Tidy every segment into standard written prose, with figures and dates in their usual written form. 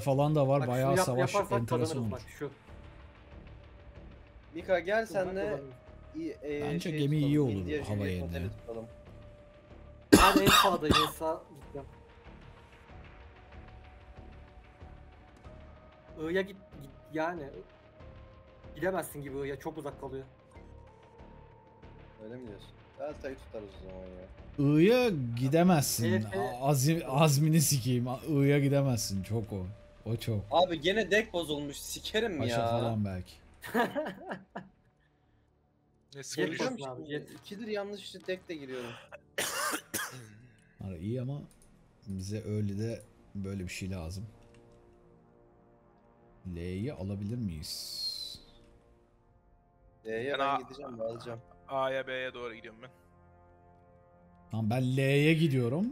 falan da var. Bak, bayağı savaş enteresan olmuş. Mika gel senle. Bence gemi iyi olur havaya indi. Ben en sağdayım, en sağ gideceğim. I'ya git yani. Gidemezsin gibi I'ya, çok uzak kalıyor. Öyle mi diyorsun? Delta'yı tutarız o zaman ya. I'ya gidemezsin. Azmini sikeyim. I'ya gidemezsin. Çok o. O çok. Abi gene deck bozulmuş. Sikerim ya. Paşa falan belki. Ne sıkıyorsun abi? 2'dir yanlış işte deck de giriyorum. İyi ama bize öyle de böyle bir şey lazım. L'yi alabilir miyiz? L'ye ben gideceğim, alacağım. A'ya B'ye doğru gidiyorum ben. Tamam ben L'ye gidiyorum.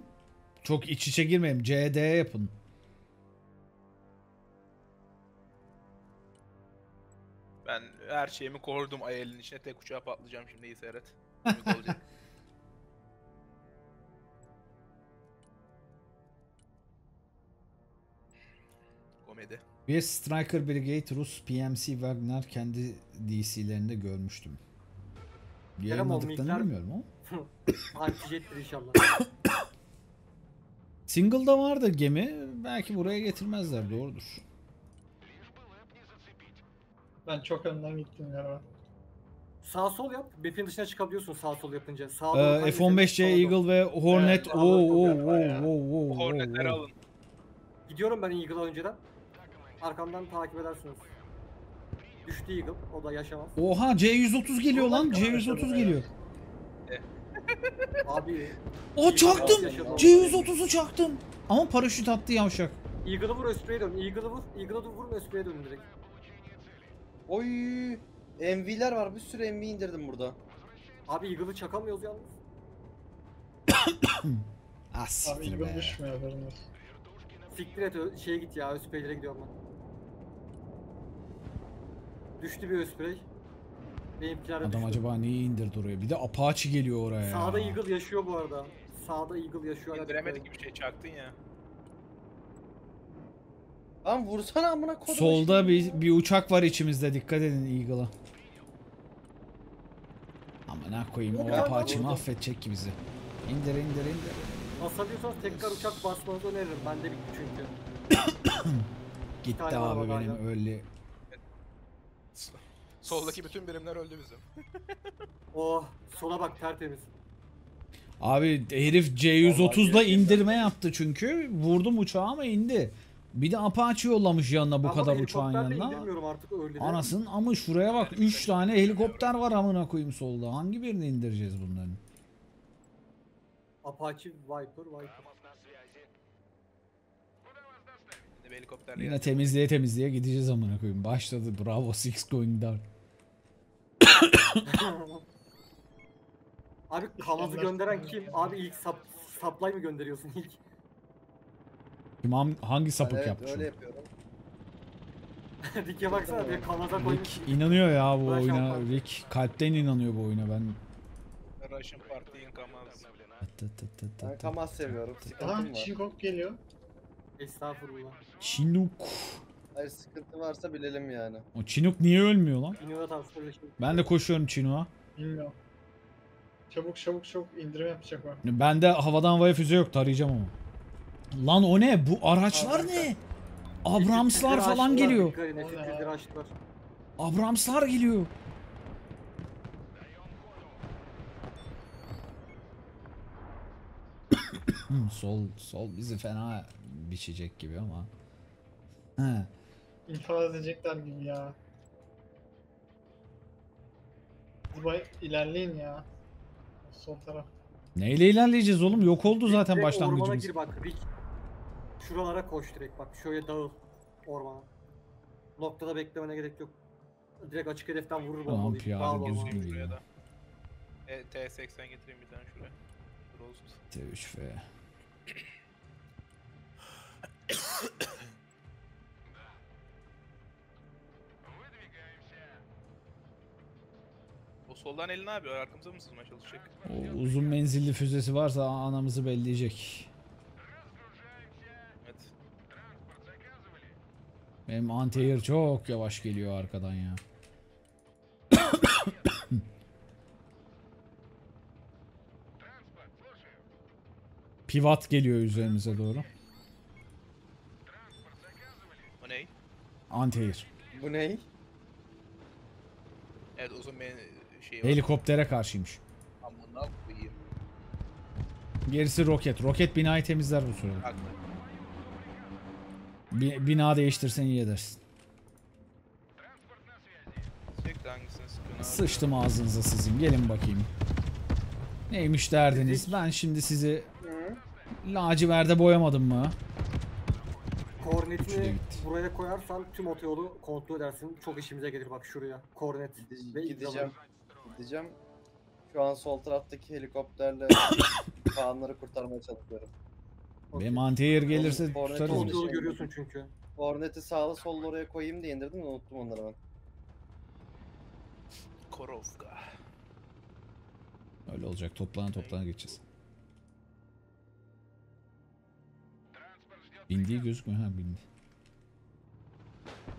Çok iç içe girmeyeyim. C, D yapın. Ben her şeyimi korudum Ayel'in içine. Tek uçağa patlayacağım şimdi, iyi seyret. Komedi. Bir Striker Brigade, Rus PMC Wagner kendi DC'lerinde görmüştüm. Yayınladıklarını bilmiyorum ama. Antijettir inşallah. Single'da vardı gemi. Belki buraya getirmezler, doğrudur. Ben çok önden gittim ya. Sağ sol yap. Bep'in dışına çıkabiliyorsun sağ sol yapınca. F-15C Eagle ve Hornet. Hornet'leri alın. Gidiyorum ben Eagle'a önceden. Arkamdan takip edersiniz. Düştü Eagle, o da yaşamaz. Oha, C-130 geliyor lan, C-130 geliyor. Abi. O çaktım, C-130'u çaktım. Ama paraşüt attı yavşak. Eagle'ı vur, ösküye dön, Eagle'ı vur, ösküye dön direkt. Oy, MV'ler var, bir sürü MV indirdim burada. Abi Eagle'ı çakamıyoruz yalnız. Abi Eagle düşmüyor, vermez. Siktir et, şeye git ya, ösküyelere gidiyorum ben. Düştü bir ösprey. Adam düştü. Acaba neyi indirdi oraya? Bir de Apache geliyor oraya. Sağda Eagle yaşıyor bu arada. Sağda Eagle yaşıyor. İndiremedik gibi şey çaktın ya. Lan vursana amına koyayım. Solda bir uçak var içimizde. Dikkat edin Eagle'a. Amına koyayım, o Apache'mi affedecek ki bizi. İndir. Basabiliyorsanız tekrar uçak basmanızı öneririm. Bende bitti çünkü. Gitti abi benim öyle. Soldaki bütün birimler öldü bizim. Oh, sola bak tertemiz. Abi herif C-130'la indirme yaptı çünkü. Vurdum uçağı ama indi. Bir de Apache yollamış yanına, bu ama kadar uçağın yanına. Artık öyle anasının ama şuraya bak, 3 tane helikopter var amına koyayım solda. Hangi birini indireceğiz bunların? Apache, Viper. Yine temizliğe gideceğiz amına koyayım. Başladı Bravo 6 going down. Abi kavazı gönderen kim? Abi ilk supply mı gönderiyorsun ilk? Kim, hangi sapık evet, yapmış? Öyle yapıyorum. Rick'e baksana bir kavaza koymuş. İnanıyor ya bu oyuna. Rick kalpten inanıyor bu oyuna ben. Russian Party in Kamaz. Kamaz seviyorum. Lan Chinook geliyor. Estağfurullah. Chinook. Hayır, sıkıntı varsa bilelim yani. O Chinook niye ölmüyor lan? Ben de koşuyorum Chinook'a. Bilmiyorum. Çabuk indirim yapacak bak. Bende havadan havaya füze yok, tarayacağım ama. Lan o ne? Bu araçlar ne? Abramslar falan geliyor. Abramslar geliyor. Sol bizi fena biçecek gibi ama. He. İnfaz edecekler gibi ya. İlerleyin ya. Sol taraf. Neyle ilerleyeceğiz oğlum? Yok oldu zaten başlangıcımız. Ormana gir bak. Şuralara koş direkt bak. Şöyle dağıl ormana. Noktada beklemene gerek yok. Direkt açık hedeften vurur bombalı. Tamam ya. Da. T80 getireyim bir tane şuraya. T3F. O soldan elini abi arkamıza mı sızmaya çalışacak? O uzun menzilli füzesi varsa anamızı belleyecek. Evet. Benim anti-air çok yavaş geliyor arkadan ya. Pivot geliyor üzerimize doğru. Bu ney? Anti-air. Bu ney? Evet, o zaman şey var. Helikoptere karşıymış. Gerisi roket. Roket binayı temizler bu sırada. Bina değiştirsen iyi edersin. Sıçtım ağzınıza sizin. Gelin bakayım. Neymiş derdiniz? Ben şimdi sizi laciverde boyamadım mı? Korneti buraya koyarsan tüm otoyolu kontrol edersin. Çok işimize gelir bak şuraya. Kornet. Gideceğim. Şu an sol taraftaki helikopterle Kaan'ları kurtarmaya çalışıyorum. Okay. Benim anti-air gelirse tutarız. Otoyolu görüyorsun çünkü. Korneti sağa sola oraya koyayım diye indirdim de unuttum onları ben. Korovka. Öyle olacak. Toplana geçeceğiz. Bindiği gözükmüyor. Ha, bindi.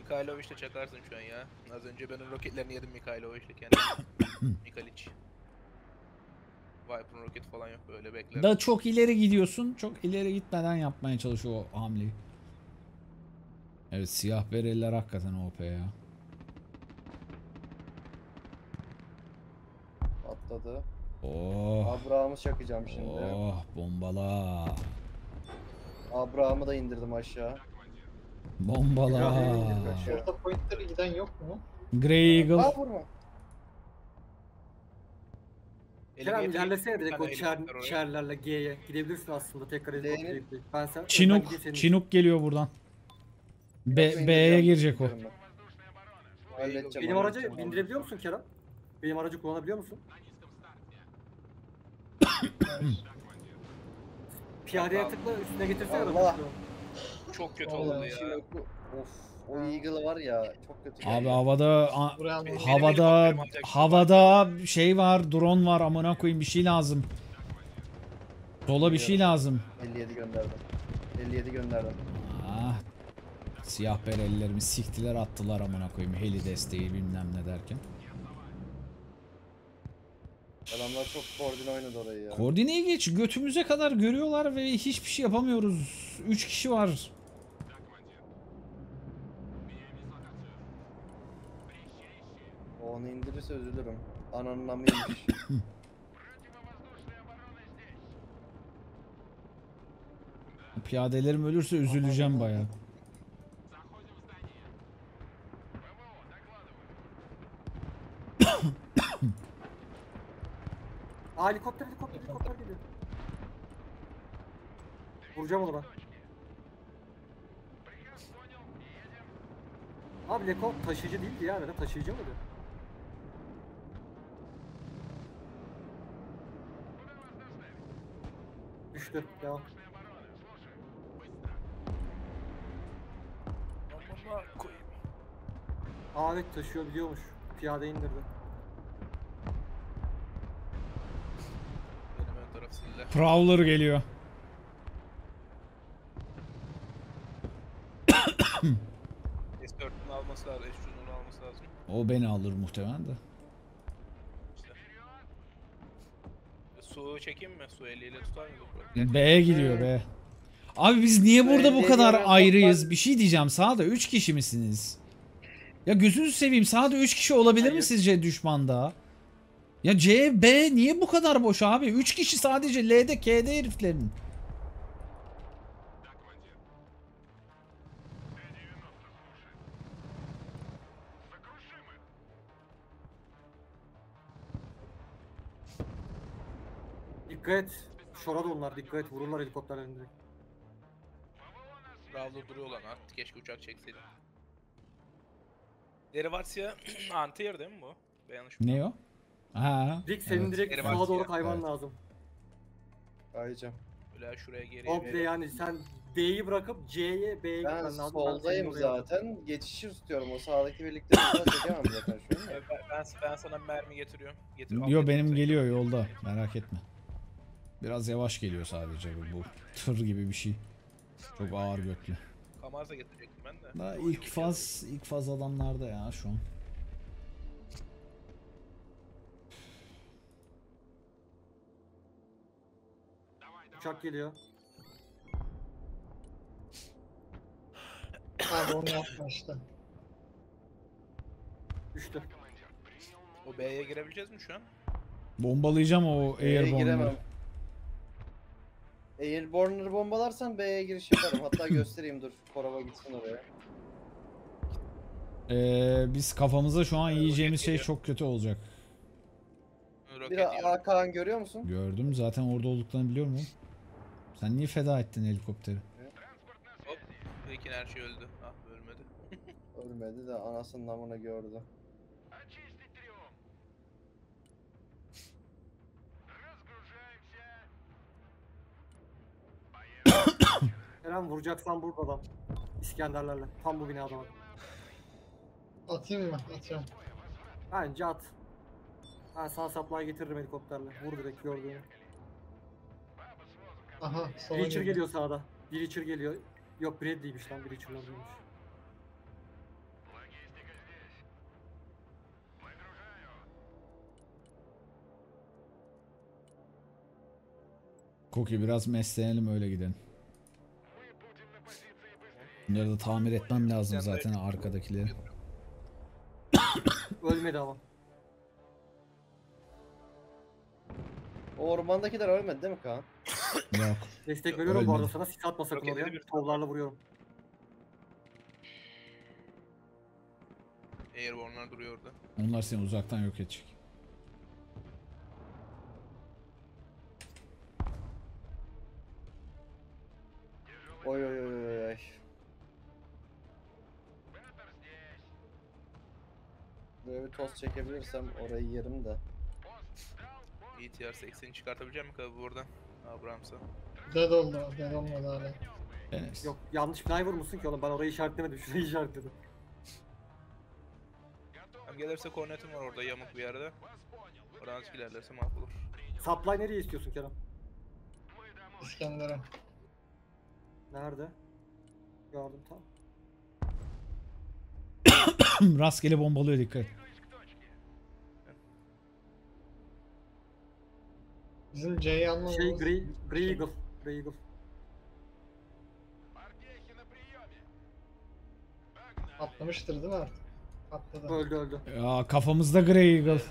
Mikhailoviç'le çakarsın şu an ya. Az önce benim roketlerini yedim Mikhailoviç'le kendim. Mikhailoviç. Viper'ın roket falan yok, böyle bekler. Da çok ileri gidiyorsun. Çok ileri gitmeden yapmaya çalışıyor o hamleyi. Evet, siyah bereller hakikaten OP ya. Atladı. Oh. Abraham'ı çakacağım şimdi. Oh, bombala. Abraham'ı da indirdim aşağı. Bombala. Orta pointer'ı giden yok mu? Grey Eagle. Aa, vurma. Kerem ilerlesene direkt o çerlerle G'ye. Gidebilirsin aslında tekrar edip. Çinuk geliyor buradan. B'ye girecek o. Benim aracı bindirebiliyor musun Kerem? Benim aracı kullanabiliyor musun? Piyadeye tıkla, üstüne getirsene aracı. Çok kötü oldu ya. O Eagle var ya, çok kötü. Abi havada şey var, drone var, amına koyayım bir şey lazım. Dola bir şey lazım. 57 gönderdim. 57 gönderdim. Ah. Siyah berelilerimi siktiler attılar amına koyayım, heli desteği bilmem ne derken. Adamlar çok koordine oynadı orayı ya. Koordineyi geç, götümüze kadar görüyorlar ve hiçbir şey yapamıyoruz. 3 kişi var. Onu indirirse üzülürüm. Ananın amı yemiş. Piyadelerim ölürse üzüleceğim bayağı. Aa, helikopter geliyor. Vuracağım onu ben. Abi Leko taşıyıcı değildi ya, neden taşıyıcı mıydı? Düştü, devam. Ahmet taşıyor biliyormuş, piyade indirdi. Prowler geliyor. S4'ünü alması lazım, S3'ünü alması lazım. O beni alır muhtemelen de. Su çekeyim mi? Su eliyle tutar mı? B'ye gidiyor be. Abi biz niye burada bu kadar ayrıyız? Bir şey diyeceğim, sahada 3 kişi misiniz? Ya gözünüzü seveyim, sahada 3 kişi olabilir mi sizce düşmanda? Ya C, B niye bu kadar boş abi? 3 kişi sadece L'de, K'de heriflerin. Dikkat et. Şorada onlar. Dikkat et. Vururlar helikopterlerini direkt. Bravo duruyor lan artık. Keşke uçak çekseydim. Derivatya anti-air değil mi bu? Ne o? Ha. Dik senin direkt sağa doğru kayman lazım. Kayacağım. Böyle şuraya geriye. Hopla yani sen D'yi bırakıp C'ye, B'ye gitmen lazım. Ben soldayım zaten. Geçişi tutuyorum. O sağdaki birlikte çekemem zaten şu an. Ben sana mermi getiriyorum. Yo benim geliyor yolda. Merak etme. Biraz yavaş geliyor sadece bu tır gibi bir şey. Çok ağır göklü. Kamarza getirecektim ben de. Daha ilk faz adamlarda ya şu an. Uçak geliyor. Abi onu yaklaştı. Düştü. O B'ye girebileceğiz mi şu an? Bombalayacağım o airborne'ları. Airborne'ları bombalarsan B'ye giriş yaparım. Hatta göstereyim, dur. Korova gitsin oraya. Biz kafamıza şu an yiyeceğimiz şey çok kötü olacak. Bir Kaan görüyor musun? Gördüm. Zaten orada olduklarını biliyor musun? Sen niye feda ettin helikopteri? Evet. Hop. Peki her şey öldü. Ah ölmedi. Ölmedi de anasının namını gördü. Eren vuracaksan buradan. İskenderlerle. Tam bu binada. Atayım mı? Atacağım. Bence at. Ha, sağ saplığa getiririm helikopterle. Vur direkt gördüğünü. Aha, Breacher geliyor sağda. Breacher geliyor. Yok, Bradley'miş lan. Breacher lazımmış. Koki biraz meslenelim öyle gidelim. Bunları da tamir etmem lazım zaten arkadakileri. Ölmedi ama. O ormandakiler ölmedi değil mi Kaan? Yok. Destek veriyorum bu arada sana, sis atma sakın oraya. Tovlarla vuruyorum. Airborne'lar duruyor orada. Onlar seni uzaktan yok edecek. Oy oy oy oy. Böyle bir toz çekebilirsem orayı yerim de. ETR-80'i çıkartabilecek mi bu buradan? Abramsa. Dead oldu abi, dead olmadı hala. Evet. Yok, yanlış binayı vurmuşsun ki oğlum, ben orayı işaretlemedim, şurayı işaretledim. Hem gelirse kornetim var orada, yamuk bir yerde. Oradan ilerlerse mahvolur. Supply nereye istiyorsun Kerem? İskender'e. Nerede? Gördüm tam. Rastgele bombalıyor, dikkat. Bizim C'yi anlamamız. Şey, Grey Eagle. Grey Eagle. Atlamıştır değil mi artık? Atladı. Öldü. Ya kafamızda Grey Eagle.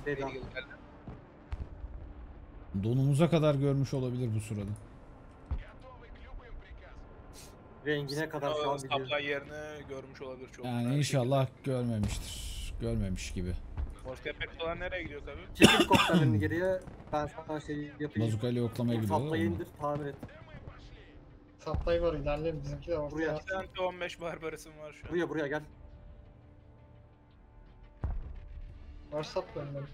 Donumuza kadar görmüş olabilir bu sırada. Rengine kadar şu an biliyorum. Sapla yerini görmüş olabilir çok. Yani inşallah görmemiştir. Görmemiş gibi. Boşkepek falan nereye gidiyor tabi? Çekil koplarını geriye, ben sana şeyi yapayım. Bazukayla yoklamaya gidiyor. Saplayı indir, tamir et. Saplayı var, ilerleyelim, bizimki de var. Buraya. 2 tane 15 barbarısım var şu an. Buraya gel. Var saplayın benim.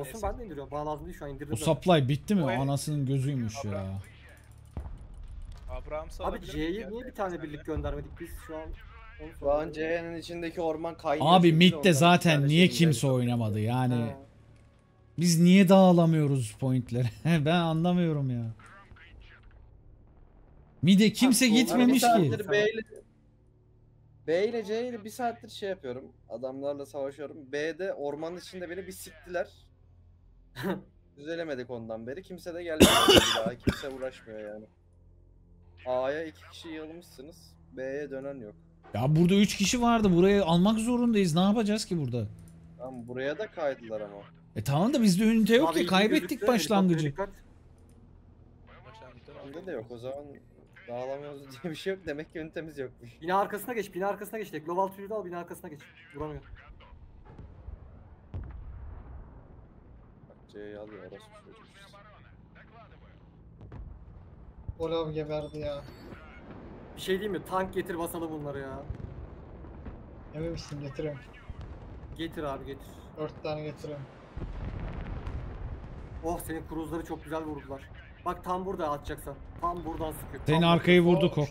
Olsun, ben de indiriyorum, bana lazım değil şu an, indirdim. O supply bitti mi? Anasının gözüymüş ya. Abi C'ye niye bir tane birlik göndermedik biz şu an? Şu an C'nin içindeki orman kaynıyor. Abi mid'de zaten niye kimse oynamadı yani. Ha. Biz niye dağılamıyoruz pointleri? Ben anlamıyorum ya. Mid'e kimse gitmemiş ki. B ile C ile bir saattir şey yapıyorum. Adamlarla savaşıyorum. B'de ormanın içinde beni bir siktiler. Düzelemedik ondan beri. Kimse de gelmedi daha. Kimse uğraşmıyor yani. A'ya 2 kişi yığılmışsınız. B'ye dönen yok. Ya burada 3 kişi vardı. Burayı almak zorundayız. Ne yapacağız ki burada? Tamam, buraya da kaydılar ama. E tamam da bizde ünite yok ki. Kaybettik başlangıcı. Bende de yok. O zaman dağılamıyoruz diye bir şey yok. Demek ki ünitemiz yokmuş. Bina arkasına geç. Bina arkasına geç. Global türü al. Bina arkasına geç. Duramıyor. Bak C'yi alıyor. Orası çocuk. Olav geberdi ya. Bir şey diyeyim mi? Tank getir, basalım bunları ya. Emin misin? Getiriyorum. Getir abi, getir. 4 tane getiriyorum. Oh, senin kruzları çok güzel vurdular. Bak tam burada atacaksan. Tam buradan sıkıyor. Senin arkayı vurdu Kok.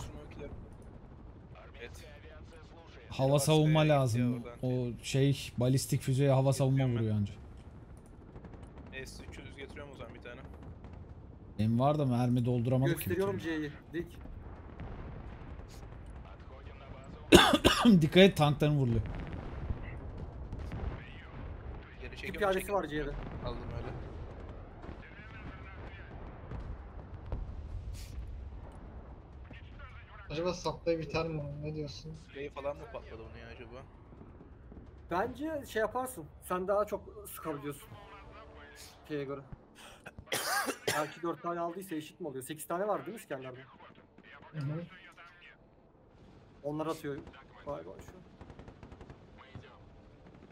Hava savunma lazım. O şey, balistik füzeye hava savunma vuruyor ancak. S-300 getiriyorum o zaman bir tane. Benim var da mermi dolduramadık. Gösteriyorum C'yi. Dik. Dikkat et, tanktan vuruluyor. Bir piyadesi var C'de. Aldım öyle. Acaba saplayı biter mi? Ne diyorsun? B'yi falan mı patladı onu ya acaba? Bence şey yaparsın. Sen daha çok sıkabiliyorsun. Şeye göre. Belki 4 tane aldıysa eşit mi oluyor? 8 tane var değil mi iskenlerde? Hı-hı. Onlar atıyor. Vay vay şu.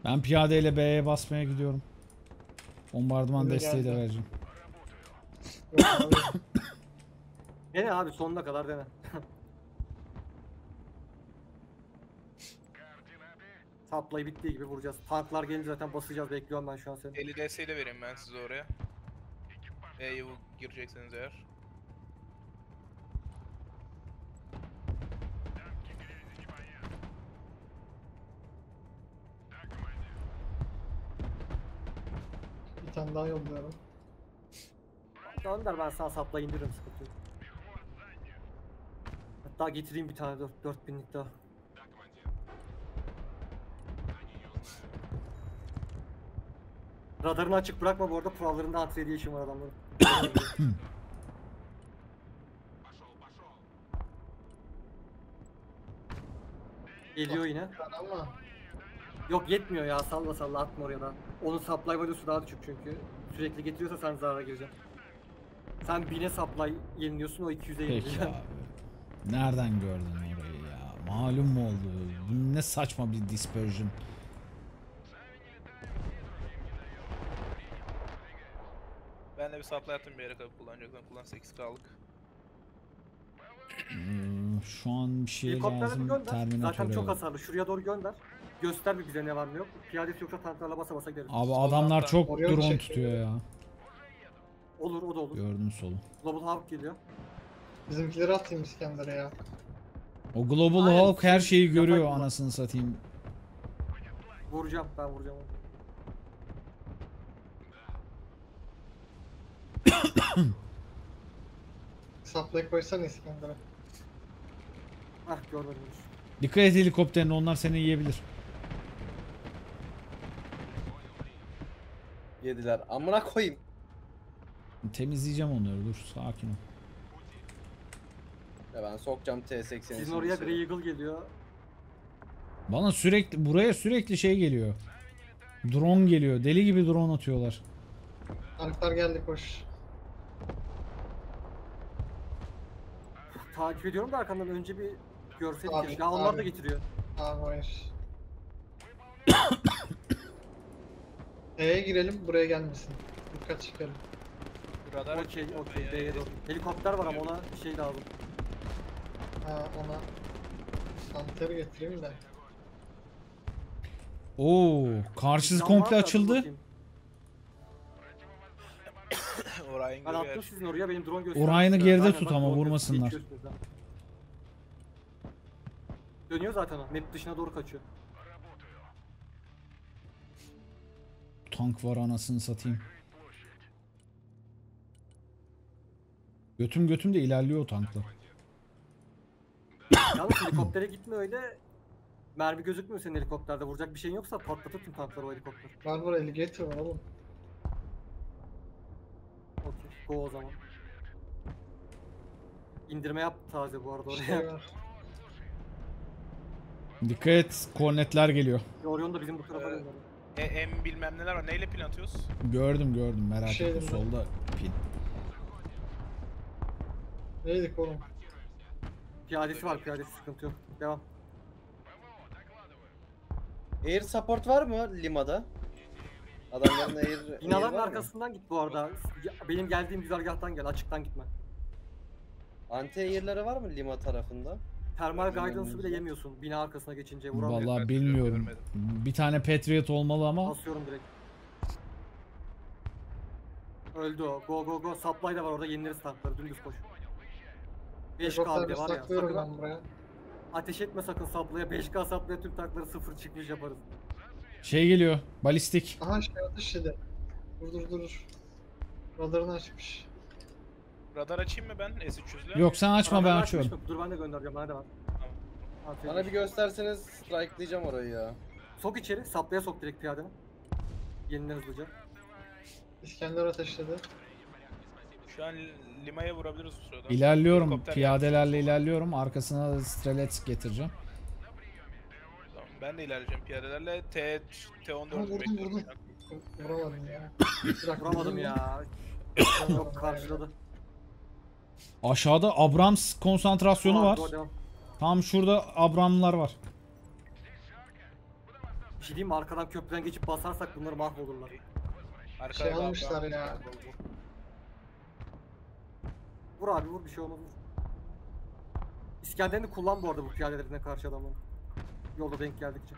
Ben piyadeyle B'ye basmaya gidiyorum. Bombardıman desteği de vereceğim. Dene abi, sonuna kadar dene. Taplayı bittiği gibi vuracağız. Tanklar gelince zaten basacağız. Bekliyorum ben şu an seni. 50 DS'yi de vereyim ben size oraya. B'ye gireceksiniz eğer. Bir tane daha yolluyorum. Önder, ben sana sapla indiririm, sıkıntı yok. Hatta getireyim bir tane 4000'lik daha. Radarını açık bırakma bu arada, kurallarında hatıra diye işim var adamların. Geliyor yine. Yok yetmiyor ya, salla salla atma oraya da. Onun supply value'su daha düşük çünkü. Sürekli getiriyorsa sen zarara gireceksin. Sen 1000'e supply yeniliyorsun, o 200'e yeniliyor. Nereden gördün orayı ya? Malum mu oldu? Ne saçma bir dispersion. Ben de bir supply attım bir yere kadar kullanacaksan. Kullan, 8K'lık. Şu an bir şey lazım. Zaten çok hasarlı. Şuraya doğru gönder. Göster bir bize ne var mı yok. Piyadesi yoksa tanklarla basa basa geliriz. Abi adamlar çok drone tutuyor ya. Olur, o da olur. Gördüm solu. Global Hawk geliyor. Bizimkileri atayım İskender'e ya. O Global Hawk her şeyi görüyor anasını satayım. Vuracağım, ben vuracağım onu. Saplayı koysana İskender'e. Ah, görmedim. Dikkat et helikopterine, onlar seni yiyebilir. Yediler, amına koyayım. Temizleyeceğim onları, dur sakin ol. Ya ben sokacağım T80'yi. Sizin oraya Grey Eagle geliyor. Bana sürekli, buraya sürekli şey geliyor. Drone geliyor, deli gibi drone atıyorlar. Tanklar geldi, koş. Takip ediyorum da arkamdan önce bir görsel geliyor. Ya onlar da getiriyor. Hayır. E'ye girelim, buraya gelmesin. Dikkat çıkarım. Okey, okey, B'ye doğru. Helikopter var ama ona bir şey lazım. Ha, ona santer getireyim de. Oo, karşısı komple açıldı. Ben attım sizin oraya, benim drone gösteriyor. Orayını geride tut ama vurmasınlar. Dönüyor zaten o, map dışına doğru kaçıyor. Tank var anasını satayım. Götüm de ilerliyor o tankla. Yalnız helikoptere gitme öyle. Mermi gözükmüyor senin helikopterde, vuracak bir şeyin yoksa patlatır tüm tankları o helikopter. Var alligator var oğlum. Okey, go o zaman. İndirme yap taze bu arada oraya. Dikkat et, kornetler geliyor. Orion da bizim bu tarafa geliyor. M bilmem neler var, neyle pil atıyoruz? Gördüm merak etme, solda pil. Neydik oğlum? Piyadesi var, piyadesi sıkıntı yok. Devam. Air support var mı Lima'da? Adamların air... Binaların arkasından git bu arada. Benim geldiğim güzergahtan gel, açıktan gitme. Anti-air'lere var mı Lima tarafında? Thermal guidance'ı bile yemiyorsun. Bina arkasına geçince vuramıyorsun. Vallahi bilmiyorum. Bir tane Patriot olmalı ama... Basıyorum direkt. Öldü o. Go go go. Supply da var orada, yenileriz tankları. Dümdüz koş. 5K bile var ya, sakın ateş etme sakın saplaya, 5K saplaya tüm tankları sıfır çıkmış yaparız. Şey geliyor, balistik. Aha şey atış dedi. Dur. Radarını açmış. Radar açayım mı ben S300'le? Yok sen açma, ben açıyorum. Dur ben de göndereceğim, bana da var. Tamam. Bana bir gösterseniz strike'layacağım orayı ya. Sok içeri, saplaya sok direkt piyademi. Yeniden hızlıca. İskender ateşledi. Şu an Lima'ya vurabiliriz bu sırada. İlerliyorum, piyadelerle ilerliyorum. Arkasına da strelet getireceğim. Tamam, ben de ilerleyeceğim piyadelerle. T14'ü bekliyorum. Vuramadım ya. Vuramadım ya. Yok, karşıladı. Aşağıda Abrams konsantrasyonu var. Tam şurada Abramlar var. Bir şey diyeyim mi? Arkadan köprüden geçip basarsak bunları mahvolurlar. Şey almışlar ya. Vur abi vur, bir şey olmaz. İskender'ini kullan bu arada bu piyadelerine karşı adamın. Yolda denk geldikçe.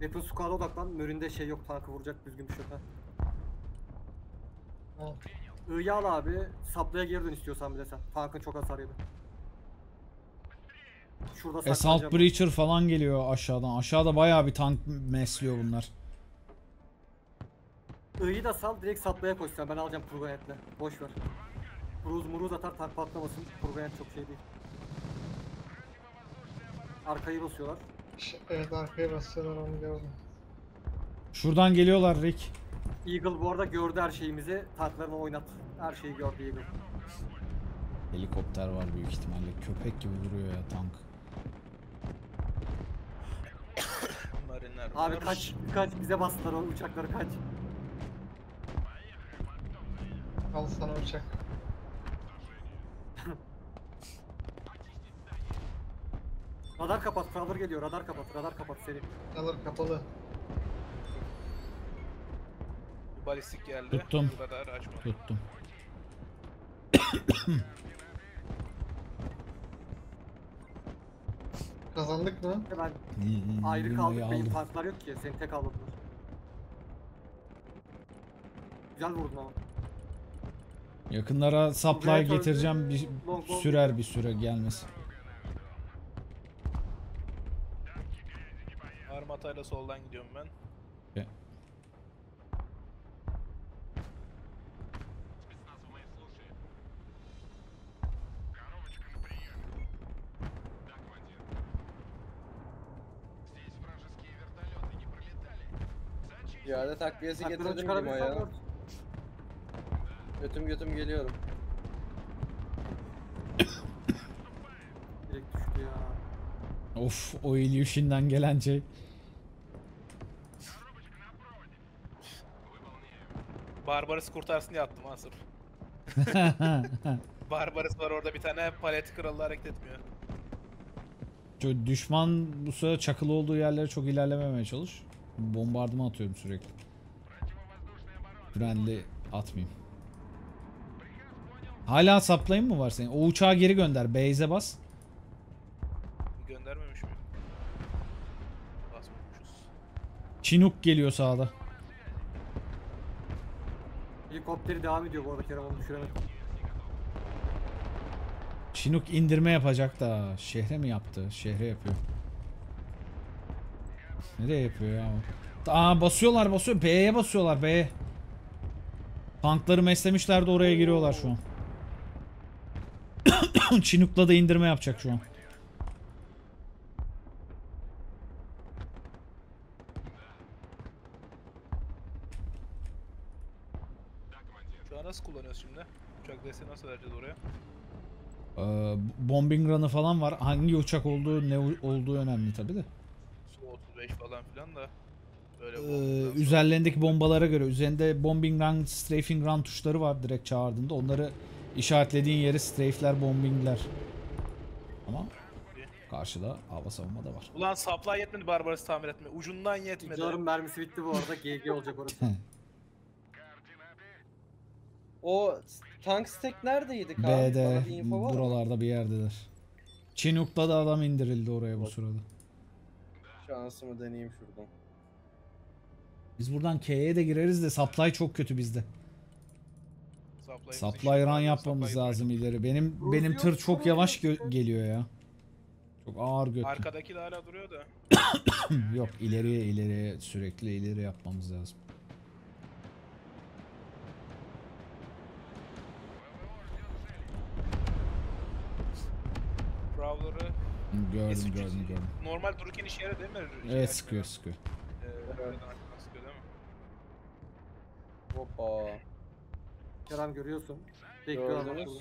Weapon Squad'a odaklan, Mörün'de şey yok, tankı vuracak düzgün bir şoför. I'yı al abi, saplaya geri dön istiyorsan bile sen. Tankın çok hasar yedi. Şurada Assault Breacher falan geliyor aşağıdan. Aşağıda bayağı bir tank mesliyor bunlar. I'yı da sal, direkt saplaya koşsan. Ben alacağım Purganet'le. Boş ver. Cruz muruz atar, tank patlamasın. Purganet çok şey değil. Arkayı basıyorlar. Evet, arkaya basıyorlar, onu gördüm. Şuradan geliyorlar Rick. Eagle bu arada gördü her şeyimizi. Tanklarını oynat. Her şeyi gördü Eagle. Helikopter var büyük ihtimalle. Köpek gibi duruyor ya tank. Abi kaç, kaç. Bize bastılar o uçakları, kaç. Al sana uçak. Radar kapat, radar geliyor, radar kapat seni. Radar kapalı. Balistik geldi. Tuttum. Radar açmadı. Tuttum. Kazandık mı? Ben ayrı kaldık, benim tanklar yok ki, seni tek aldılar. Güzel vurdun ama. Yakınlara supply getireceğim, bir sürer bir süre gelmesi. Matayla soldan gidiyorum ben. Okay. Ya da takviyesi getirdim limaya. Götüm geliyorum. Direkt düştü ya. Of, o Ilyushin'den gelen şey. Barbarız kurtarsın diye attım ha sırf. Barbarız var orada bir tane, palet kralı hareket etmiyor. Düşman bu sırada çakılı olduğu yerlere çok ilerlememeye çalış. Bombardıma atıyorum sürekli. Brandly atmayayım. Hala saplayın mı var senin? O uçağı geri gönder, base'e bas. Göndermemiş mi? Basmamışız. Chinook geliyor sağda. Helikopteri devam ediyor bu arada, Kerem onu düşüremedim. Chinook indirme yapacak da şehre mi yaptı? Şehre yapıyor. Nereye yapıyor ya? Aa, basıyorlar. B'ye basıyorlar, B'ye. Tankları meslemişler de oraya giriyorlar şu an. Chinook'la da indirme yapacak şu an. Nasıl kullanıyoruz şimdi? Uçak desteği nasıl vereceğiz oraya? Bombing run'ı falan var. Hangi uçak olduğu, ne olduğu önemli tabi de. Su-35 falan filan da. Böyle üzerlerindeki bombalara göre. Üzerinde bombing run, strafing run tuşları var direkt çağırdığında. Onları işaretlediğin yeri strafe'ler, bombing'ler. Ama karşıda hava savunma da var. Ulan supply yetmedi, Barbaros'u tamir etme. Ucundan yetmedi. Ucunun mermisi bitti bu arada. GG olacak orası. O tank stack neredeydi kanka? B'de, buralarda bir yerdedir. Chinook'ta da adam indirildi oraya bu sırada. Şansımı deneyeyim şuradan. Biz buradan K'ye de gireriz de supply çok kötü bizde. Supply run yapmamız lazım ileri. Benim tır çok yavaş geliyor ya. Çok ağır götü. Arkadaki de hala duruyor da. Yok, ileriye sürekli ileri yapmamız lazım. Avları gördüm. Normal dururken işe yarar değil mi? Evet, sıkıyor. Evet. Sıkıyor değil mi? Hoppa. Kerem görüyorsun. Gördünüz.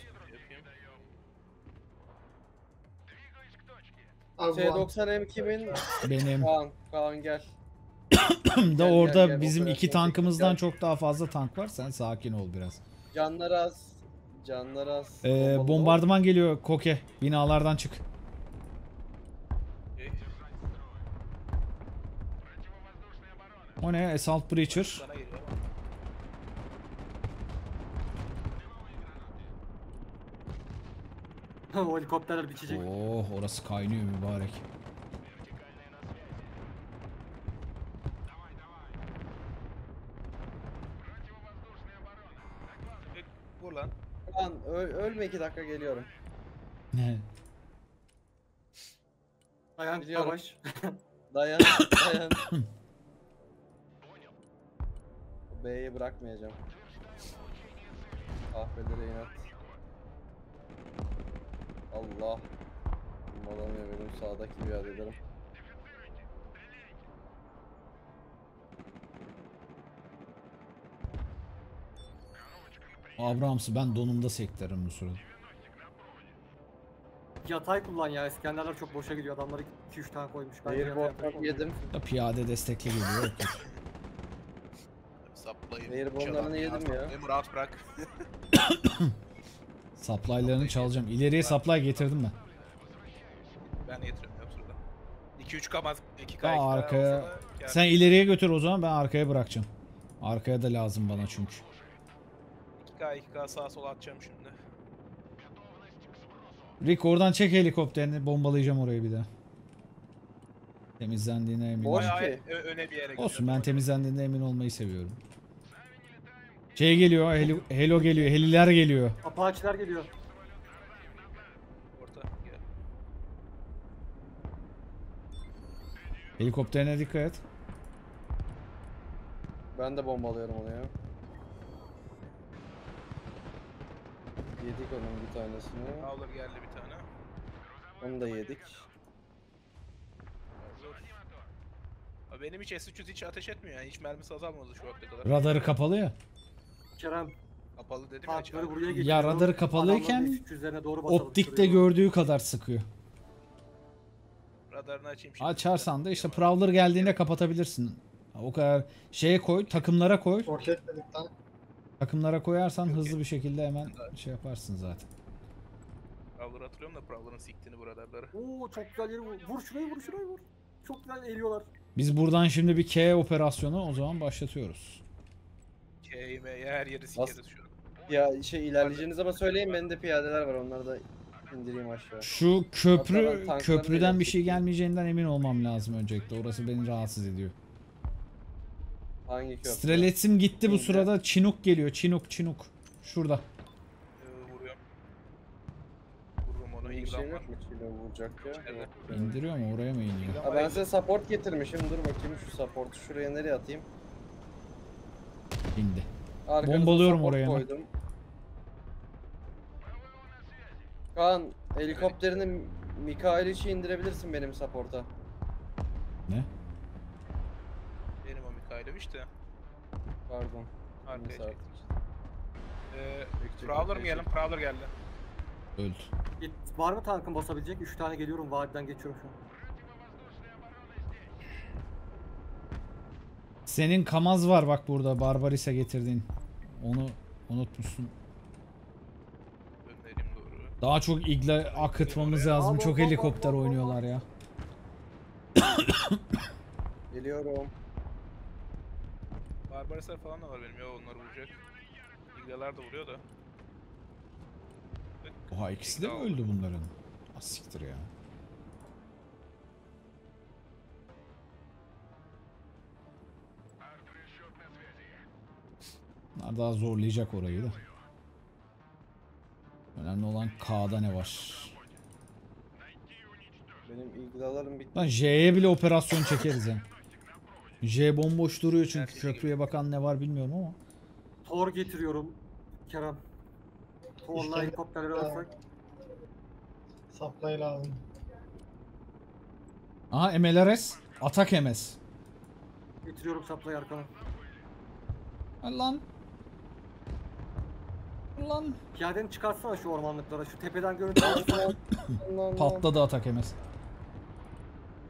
C90 M2000. Benim. Kaan gel. Da orada gel. Bizim iki tankımızdan gel. Çok daha fazla tank var. Sen sakin ol biraz. Canlar az. Bombardıman geliyor Koke. Binalardan çık. O ne? Assault Breacher. O helikopterler biçecek. Oh, orası kaynıyor mübarek. Vur lan. Ölme 2 dakika geliyorum. Dayan yavaş. Dayan. B'yi bırakmayacağım. Kahvelere inat. Allah. Alamıyor benim sağdaki bir adederim. Abrams'ı ben donumda sekterim bu sırada. Yatay kullan ya, İskenderler çok boşa gidiyor, adamları 2-3 tane koymuş. Airbomb yedim. Piyade destekli geliyor. Airbomlarını yedim ya. Beni rahat bırak. Supply'larını çalacağım. İleriye supply getirdim ben. Ben getiriyorum şurada. 2-3 kabaz 2K. Arkaya. Sen ileriye götür o zaman, ben arkaya bırakacağım. Arkaya da lazım bana çünkü. 2K sağa sola atacağım şimdi. Rick oradan çek helikopterini, bombalayacağım orayı bir daha. Temizlendiğine emin ol. Öne bir yere. Olsun, ben temizlendiğine emin olmayı seviyorum. Şey geliyor, Helo geliyor, Heliler geliyor. Apaçiler geliyor. Helikopterine dikkat et. Ben de bombalıyorum onu ya. Yedik onun bir tanesini. Avlar geldi bir tane. Onu da yedik. Benim hiç S300 hiç ateş etmiyor yani, hiç mermisi azalmadı şu vakte kadar. Radarı kapalı ya. Kerem. Kapalı dedim ya. Ya radarı kapalıyken optikte gördüğü kadar sıkıyor. Radarını açayım şimdi. Açarsan da işte Prowler geldiğinde kapatabilirsin. O kadar şeye koy, takımlara koy. Takımlara koyarsan hızlı bir şekilde hemen şey yaparsın zaten. Prowler'ı hatırlıyorum da Prowler'ın siktiğini bu radarları. Oo çok güzel yeri vur. Şurayı vur. Çok güzel eriyorlar. Biz buradan şimdi bir K operasyonu o zaman başlatıyoruz. K'yi her yeri sikeriz şu an. Ya ilerleyeceğinizi ama söyleyin, bende piyadeler var, onları da indireyim aşağı. Şu köprüden bir şey gelmeyeceğinden emin olmam lazım öncelikle, orası beni rahatsız ediyor. Hangi köprü? Streletsim gitti bu sırada, Chinook geliyor, Chinook. Şurada. Bir şey yok mu? Vuracak ya. İndiriyor mu? Oraya mı iniyor? Ben size support getirmişim. Dur bakayım şu support'u şuraya nereye atayım? İndi. Bombalıyorum oraya. Koydum. Kaan, helikopterini Mikael için indirebilirsin benim support'a. Ne? Benim o Mikael'im işte. Pardon. Arkaya. Prowler mi gelin? Prowler geldi. Öldü. Var mı tankın basabilecek? 3 tane geliyorum, vadiden geçiyorum şu an. Senin kamaz var bak burada, Barbaris'e getirdiğin. Onu unutmuşsun. Daha çok igla akıtmamız lazım. Çok helikopter oynuyorlar ya. Geliyorum. Barbaris'ler falan da var benim ya, onlar vuracak. İglalar da vuruyor da. Oha, ikisi de mi öldü bunların? Asiktir ya. Bunlar daha zorlayacak orayı da. Önemli olan K'da ne var? Benim ilgilalarım bitti. Lan J'ye bile operasyon çekeriz yani. J bomboş duruyor çünkü, köprüye bakan ne var bilmiyorum ama. Tor getiriyorum Kerem. Online helikopterleri alsak. Supply lazım. Aha MLRS. Atak MS. Getiriyorum supply arkana. Lan. Lan. Piyadeni çıkartsana şu ormanlıklara. Şu tepeden görüntü. Patladı atak MS.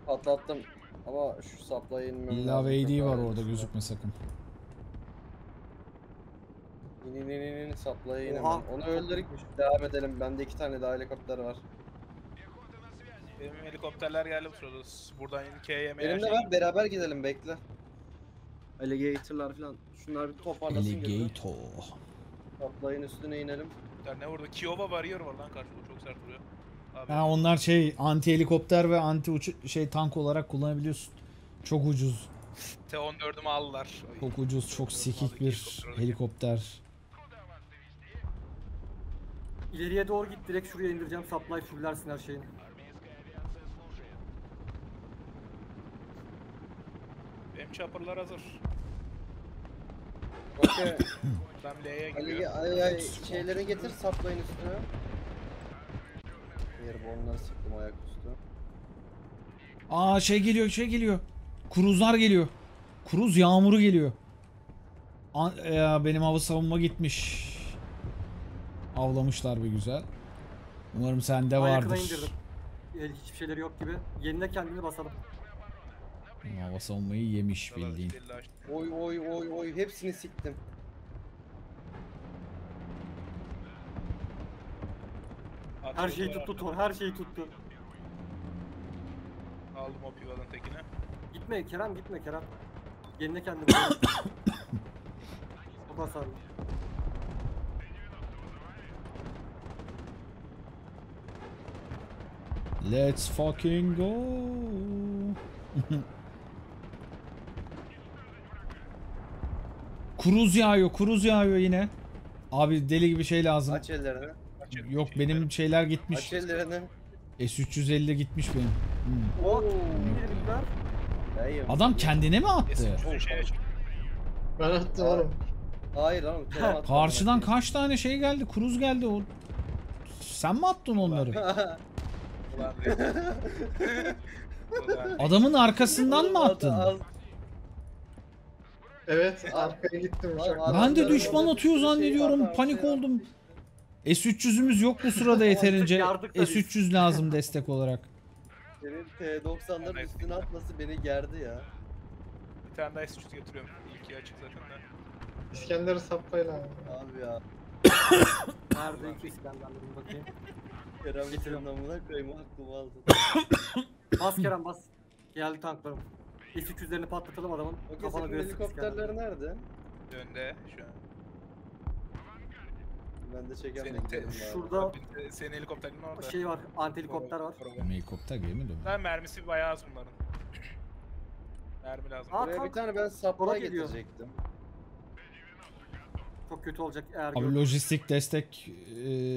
Patlattım. Ama şu supply'a inmem. İlla VD var orada, gözükme sakın. İnin supply'a inemem. Oha. Onu öldürükmüş. Devam edelim. Bende 2 tane daha helikopter var. Benim helikopterler geldi bu sırada. Buradan KYM'ye... Benimle var, beraber gidelim, bekle. Alligator'lar falan. Şunlar bir toparlasın. Alligator. Supply'ın üstüne inelim. Ne vurdu? Kiowa Barrier var lan karşıda, çok sert vuruyor. Abi. Ha, onlar şey anti helikopter ve anti tank olarak kullanabiliyorsun. Çok ucuz. T-14'ümü aldılar. Çok ucuz, çok sikik bir helikopter. İleriye doğru git, direkt şuraya indireceğim. Supply fullersin her şeyini. Benim chopper'lar hazır. Okey. Ben L'ye gidiyorum. Ali şeyleri getir, supply'ın üstüne. Onları sıktım ayaküstü. Aa şey geliyor. Kruzlar geliyor. Kruz yağmuru geliyor. Benim hava savunma gitmiş. Avlamışlar bir güzel. Umarım sende vardır. Hiçbir şeyleri yok gibi. Yenine kendini basalım. Hava savunmayı yemiş bildiğin. Oy hepsini siktim. Her şeyi tuttu Thor, her şeyi tuttu. Aldım o pivadan tekini. Gitme Kerem, gitme Kerem. Yerine kendini bırak. Topa sardım. Let's fucking go. Kruz yağıyor yine. Abi deli gibi şey lazım. Aç ellerini. Yok benim şeyler gitmiş. Aç ellerini. S-350 gitmiş benim. Oo. Adam kendine mi attı? Ben attım oğlum. Hayır oğlum. Karşıdan kaç tane şey geldi, kruz geldi. O... Sen mi attın onları? Adamın arkasından mı attın? Evet, arkaya gittim. Ben de düşman atıyor zannediyorum, panik oldum. S-300'ümüz yok bu sırada yeterince. S-300 lazım destek olarak. Senin T-90'ların üstüne atması beni gerdi ya. Bir tane daha S-300 getiriyorum. İlki açık zaten. İskender'i saplayla abi ya. Nerede iki İskender'lerim bakayım. Kerem getirin namına koyayım. Aklıma aldı. Bas Kerem bas. Geldi tanklarım. S-300'lerini patlatalım adamın. O kesin helikopterler nerede? Önde şu an. Ben de çekemem. Şurada senin helikopterin orada. Şey var, anti helikopter var. Helikopter gelmedi mi? Ben mermisi bayağı az bunların. Mermi lazım. Buraya bir tane ben supply getirecektim. Çok kötü olacak eğer. Abi lojistik destek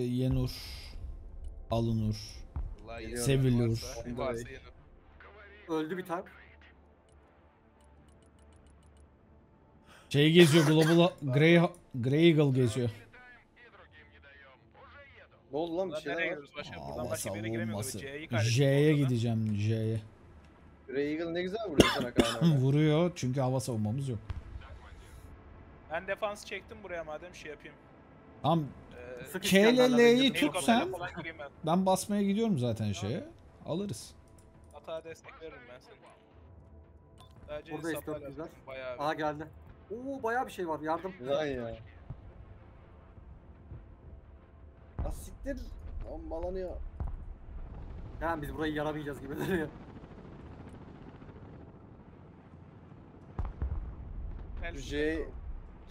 Yenur, alınur, sevilur. Öldü bir tank. Şey geziyor, Global Grey Eagle geziyor. Ne oldu lan, bir şeyler var. Hava savunması. J'ye gideceğim, J'ye. Grey Eagle ne güzel vuruyor sana karnına. Vuruyor çünkü hava savunmamız yok. Ben defans çektim buraya, madem şey yapayım. Tamam. K ile L'yi tutsan ben basmaya gidiyorum zaten şeye. Alırız. Hata destek veririm ben sana. Burada S4 güzel. Aha geldi. Oo bayağı bir şey var, yardım. Lan ya. Asiktir, ambalanıyor. Yani biz burayı yaramayacağız gibi duruyor.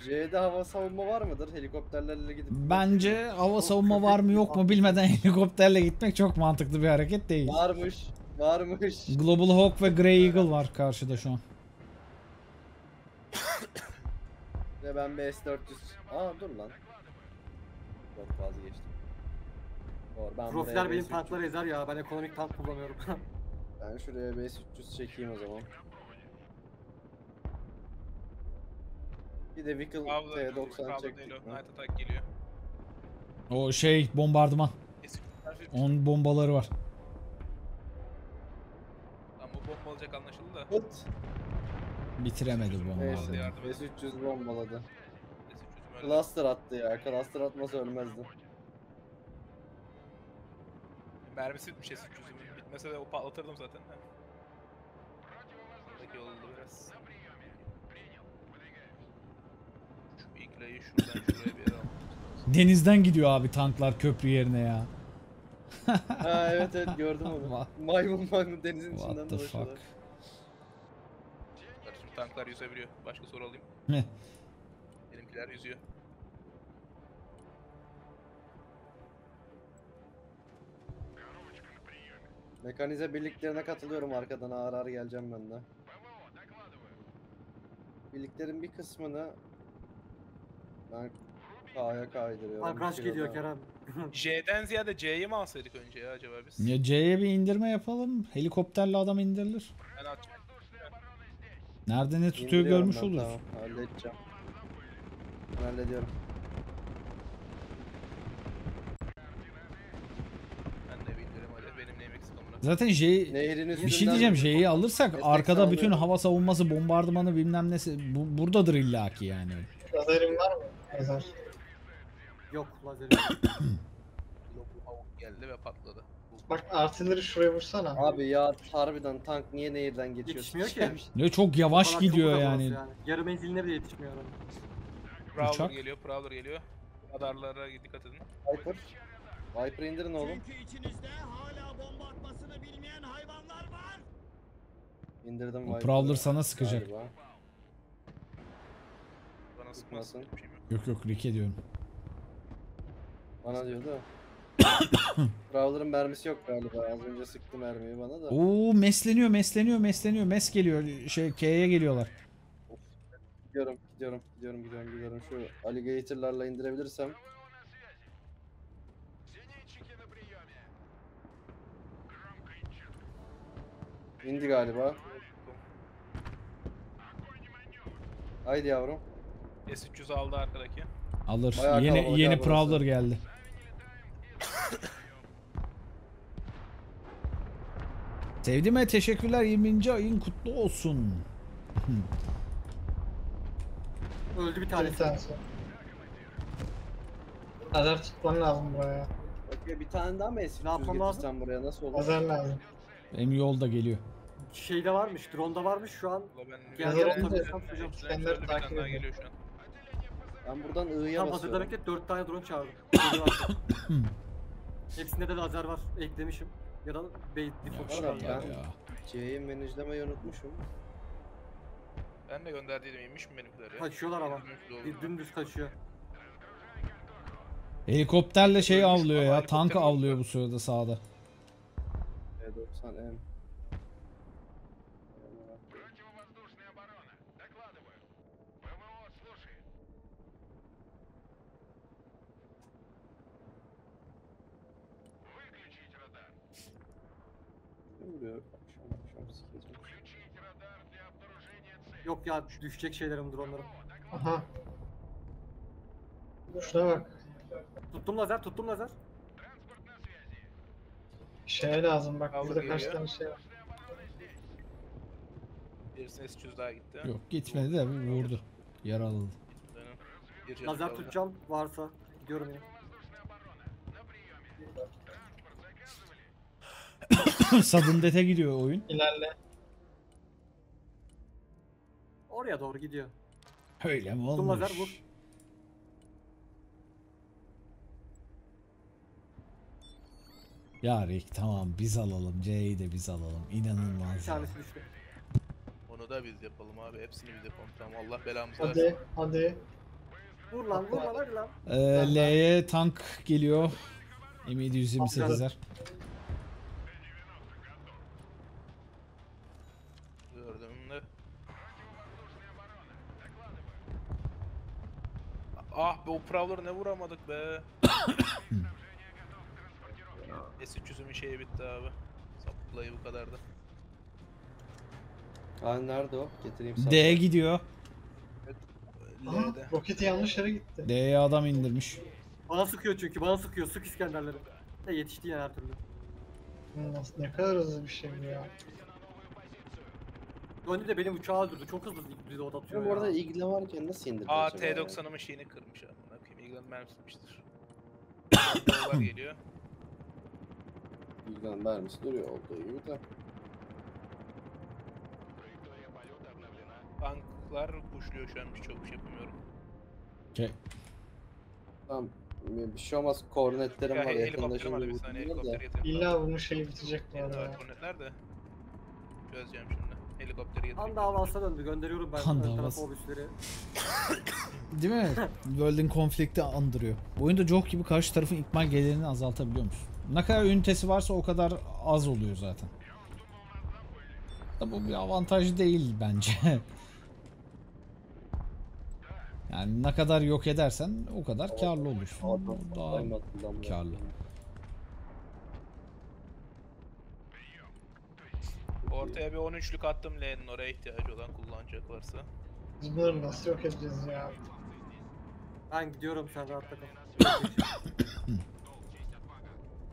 J'de hava savunma var mıdır? Helikopterlerle gidip... Bence hava savunma var mı yok mu bilmeden helikopterle gitmek çok mantıklı bir hareket değil. Varmış. Global Hawk ve Grey Eagle var karşıda şu an. Ve ben bir S-400... Aa dur lan. Çok fazla geçtim. Profiller benim tankları ezer ya, ben ekonomik tank kullanıyorum. Ben şuraya BS-300 çekeyim o zaman. Bir de Vehicle T-90 çektik. O şey bombardıman. 10 bombaları var. Lan bu bomba olacak anlaşıldı da. Evet. Bitiremedi bombaları. S300 bombaladı. Cluster attı ya. Cluster atmasa ölmezdi. Mermisi bitmiş S300'ün. Bitmese de o patlatırdım zaten. Buradaki yol oldu biraz. Şu iklayı şuradan şuraya bir yere aldım. Denizden gidiyor abi tanklar köprü yerine ya. Ha evet evet gördüm onu. Maymun denizin içinden dolaşıyorlar. Şimdi tanklar yüzebiliyor. Başka soru alayım. Benimkiler yüzüyor. Mekanize birliklerine katılıyorum arkadan ağır ağır geleceğim ben de. Birliklerin bir kısmını ben K'ya kaydırıyorum. Arkadaş geliyor Kerem. J'den ziyade C'yi mi alsaydık önce ya acaba biz? Ya C'ye bir indirme yapalım. Helikopterle adam indirilir. Ben atacağım. Nerede ne tutuyor görmüş oluruz. Tamam, halledeceğim. Ben hallediyorum. Zaten J'yi, bir şey diyeceğim, J'yi alırsak arkada bütün hava savunması, bombardımanı bilmem nesi buradadır illaki yani. Lazerim var mı? Lazer. Yok lazerim. Yok havuk geldi ve patladı. Bak artilleri şuraya vursana. Abi ya harbiden tank niye nehirden geçiyor? Yetişmiyor ki. Ne çok yavaş gidiyor yani. Yarı menziline bile yetişmiyor adam. Prowler geliyor, Prowler geliyor. Radarlara dikkat edin. Viper. Viper indirin oğlum. İndirdim Viper'ı. Prowler sana sıkacak. Bana sıkmasın. Yok yok Rick'e diyorum. Bana diyordu. Prowler'ın mermisi yok galiba. Az önce sıktı mermiyi bana da. Oo mesleniyor. Mes geliyor. Şey K'ye geliyorlar. Of. Gidiyorum. Şu alligator'larla indirebilirsem. İndi galiba. Haydi yavrum. S300 aldı arkadaki. Alır. Bayağı yeni Prowler geldi. Sevdiğime teşekkürler. 20. ayın kutlu olsun. Öldü bir tane. Azar tutman lazım buraya. Bakıyor bir tane daha mı S300 getirsen buraya nasıl olur? Azar lazım. Benim yol da geliyor. Şeyde varmış, drone'da varmış şu an. Ben buradan I'ya basıyorum. Hazırda bekle 4 tane drone çağırdım. Hepsinde de lazer var, eklemişim. Ya da bait default var. C'yi menajlemeyi unutmuşum. Ben de gönderdiydim, inmiş mi benimkiler ya? Kaçıyorlar ama. Dümdüz kaçıyor. Helikopterle şeyi avlıyor ya, tankı avlıyor bu sırada sağda. 90M. Yok ya düşecek şeylerim dronlarım. Aha. Şuna bak. Tuttum lazer. Şey lazım bak Kavur burada kaç tane şey var. Birisine S300 daha gitti. Yok gitmedi de vurdu. Yaraladı. Lazer tutacağım varsa gidiyorum ya. Sadındete gidiyor oyun. İlerle. Oraya doğru gidiyor. Öyle mi olmuş? Lazer vur. Ya Rick tamam biz alalım, C'yi de biz alalım. İnanılmaz. Onu da biz yapalım abi. Hepsini biz yapalım. Tamam Allah belamızı versin. Hadi. Vur lan. L'ye tank geliyor. M728'ler. Gördüm mü? Ah be o Prowler'ı ne vuramadık be. S300'ümün şeyi bitti abi. Saplayı bu kadar da. Abi nerede o? Getireyim sana. D'ye gidiyor. Evet. L'de. Roketi yanlış yere gitti. D'ye adam indirmiş. Bana sıkıyor çünkü. Sık İskenderleri. Yetişti yani her türlü. Nasıl, ne kadar hızlı bir şey bu ya. Döndü de benim uçağı öldürdü. Çok hızlı düzü oda atıyor ya. Bu arada İgla varken nasıl indirdi? Aa T90'ımın şeyini kırmış. İgla'nın mermisi gitmiştir. Dolar geliyor. İgla'nın mermisi duruyor olduğu gibi de. Tanklar kuşluyor şu an, çok şey yapamıyorum. Okay. Tamam. Bir şey olmaz, kornetlerim var yakında şimdi. İlla bunun şeyi bitecek bu arada. Kornetler de çözeceğim şimdi. Helikopteri getireyim. Han davası döndü, gönderiyorum ben. Han davası. Değil mi? World in Conflict'i andırıyor. Bu oyunda çok gibi karşı tarafın ikmal gelirini azaltabiliyor musun? Ne kadar ünitesi varsa o kadar az oluyor zaten. Bu bir avantaj değil bence. Yani ne kadar yok edersen o kadar karlı olur. Daha karlı. Ortaya bir 13'lük attım, lane'in oraya ihtiyacı olan kullanacak varsa. Biz bunları nasıl yok edeceğiz ya? Ben gidiyorum şu anda atladım.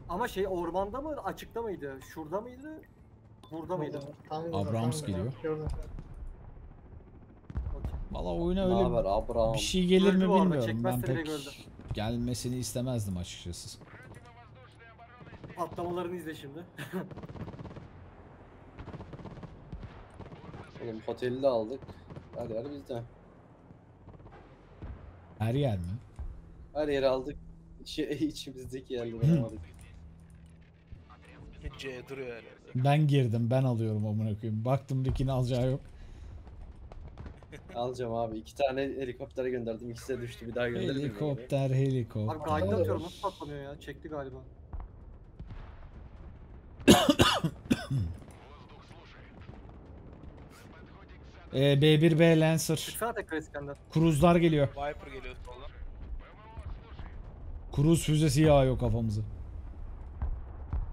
Ama şey ormanda mı, açıkta mıydı? Şurada mıydı? Burada mıydı? Abrams geliyor. Valla oyuna öyle haber, bir şey gelir mi bilmiyorum. Ben pek gelmesini istemezdim açıkçası. Patlamalarını izle şimdi. Oğlum otelde aldık. Her yer bizde. Her yer mi? Her yeri aldık. İçimizdeki yerleri aldık. C duruyor öyle. Ben girdim, ben alıyorum amına koyayım. Baktım Ricky'nin alacağı yok. Alacağım abi. 2 tane helikoptere gönderdim. İkisi de düştü. Bir daha gönderdim. Helikopter, helikopter. Abi gayet atıyorum. Nasıl patlamıyor ya? Çekti galiba. B1B Lancer. Kruzlar geliyor. Viper geliyor. Kruz füzesi yağıyor kafamızı.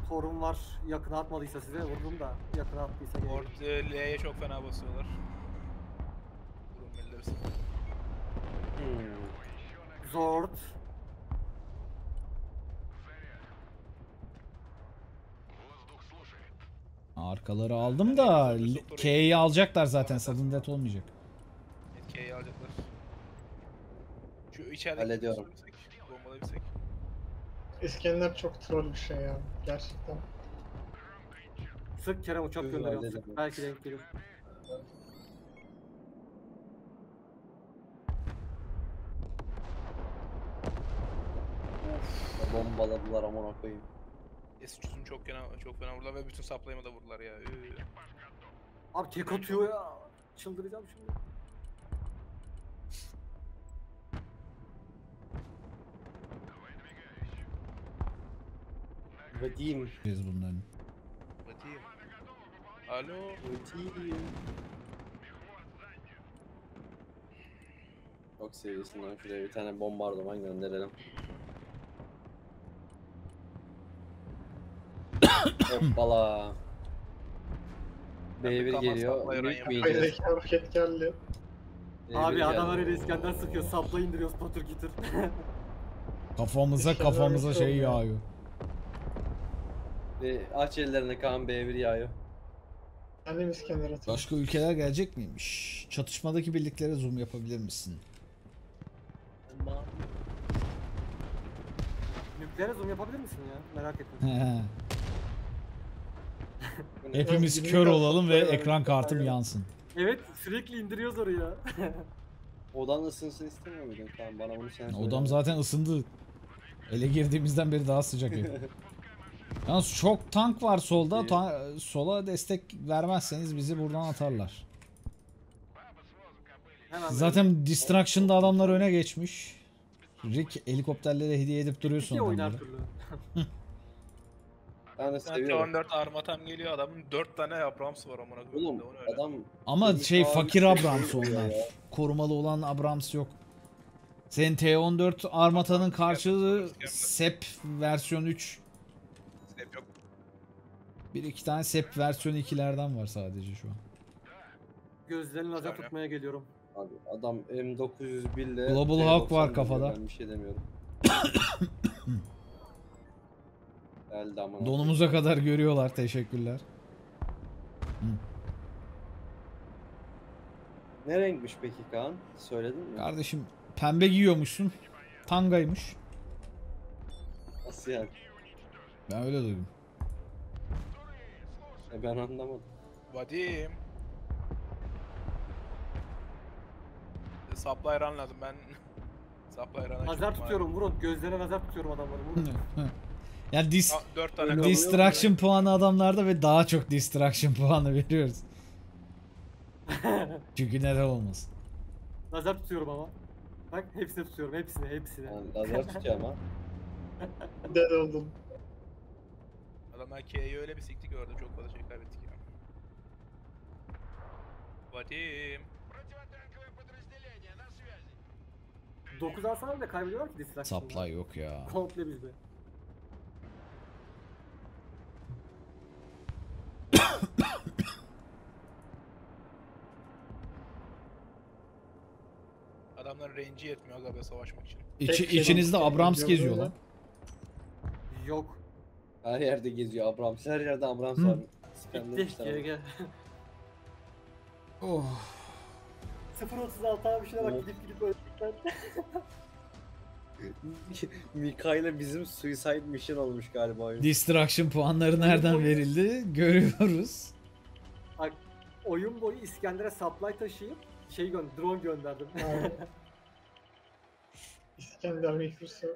Torun var. Yakına atmadıysa size vurdum da. Yakına attıysa geliyor. L'ye çok fena basıyorlar. Zord. Arkaları aldım da K'yi alacaklar zaten, sudden death olmayacak. K'yi alacaklar. Şu içeride hallediyorum. Bombalayabilsek. İskender çok troll bir şey ya gerçekten. Sık Kerem uçak gönderiyor. Belki denk gelir. Bombaladılar amına koyayım. S300'ün çok fena vurdular ve bütün saplayımı da vurdular ya. Abi tek atıyor ya. Çıldıracağım şimdi. Vadim. Biz bunların. Vadim. Alo. Vadim. Çok seviyesinden şuraya bir tane bombardıman gönderelim. Hoppala. B1 geliyor. Büyük bir iyidir. Roket geldi. Abi adamlar öyle İskender sıkıyor. Sapla indiriyoruz. Patır getir. kafamıza şey yağıyor. Aç ellerine Kaan, B1 yağıyor. Annem İskender atıyor. Başka ülkeler gelecek miymiş? Çatışmadaki birliklere zoom yapabilir misin? Nükleere zoom yapabilir misin ya? Merak etme. Hepimiz kör olalım ve ekran kartım yansın. Evet, sürekli indiriyoruz oraya. Odan ısınsın istemiyor muydun? Tamam, bana bunu sen söyle. Odam zaten ısındı. Ele girdiğimizden beri daha sıcak. Yalnız çok tank var solda. Sola destek vermezseniz bizi buradan atarlar. Zaten distraction'da adamlar öne geçmiş. Rick helikopterleri hediye edip duruyorsun onları. T14 armatam geliyor, adamın 4 tane Abrams var amına koyayım. Adam ama şey fakir Abrams onlar. Korumalı olan Abrams yok. Senin T14 armatanın karşılığı SEP versiyon 3. SEP yok. 1-2 tane SEP versiyon 2'lerden var sadece şu an. Gözlerini laza tutmaya geliyorum. Abi adam M901 ile Global Hawk var kafada. Ben bir şey demiyorum. Geldi aman. Donumuza kadar görüyorlar, teşekkürler. Hı. Ne renkmiş peki Kaan? Söyledin mi? Kardeşim pembe giyiyormuşsun. Tangaymış. Nasıl yani? Ben öyle duydum. Ben anlamadım. Vadim. Supply run lazım ben. Supply run'a nazar tutuyorum Murat. Gözlerine nazar tutuyorum adamları Murat. Yani distraction puanı adamlarda ve daha çok distraction puanı veriyoruz. Çünkü neden olmasın. Nazar tutuyorum ama. Bak hepsini tutuyorum, hepsini. Yani nazar tutuyorum ha. Neden oldum. Adamlar K'yi öyle bir siktik orada, çok fazla şey kaybettik ya. Vadim. 9 alsana da kaybediyorlar ki distraction. Supply yok ya. Komple bizde. Adamlar range'i yetmiyor aga be savaşmak için. İçinizde Abrams geziyor lan. Yok. Her yerde geziyor Abrams. Her yerde Abrams var. Bitti. Gel. Oh. 0.36 abi şuna bak, gidip öldükten. Mika'yla bizim suicide mission olmuş galiba. Distraction puanları nereden verildi görüyoruz. Bak oyun boyu İskender'e supply taşıyıp drone gönderdim. İskender meşhursu.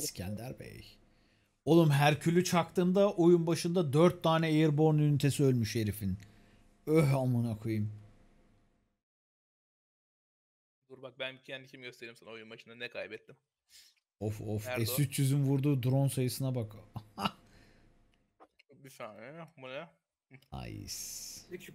İskender Bey. Oğlum Herkül'ü çaktığımda oyun başında 4 tane airborne ünitesi ölmüş herifin. Öh amına koyayım. Dur bak ben kendi kim göstereyim sana oyun başında ne kaybettim. Of of. S-300'ün vurduğu drone sayısına bak. Bir saniye. Bu ne? Nice.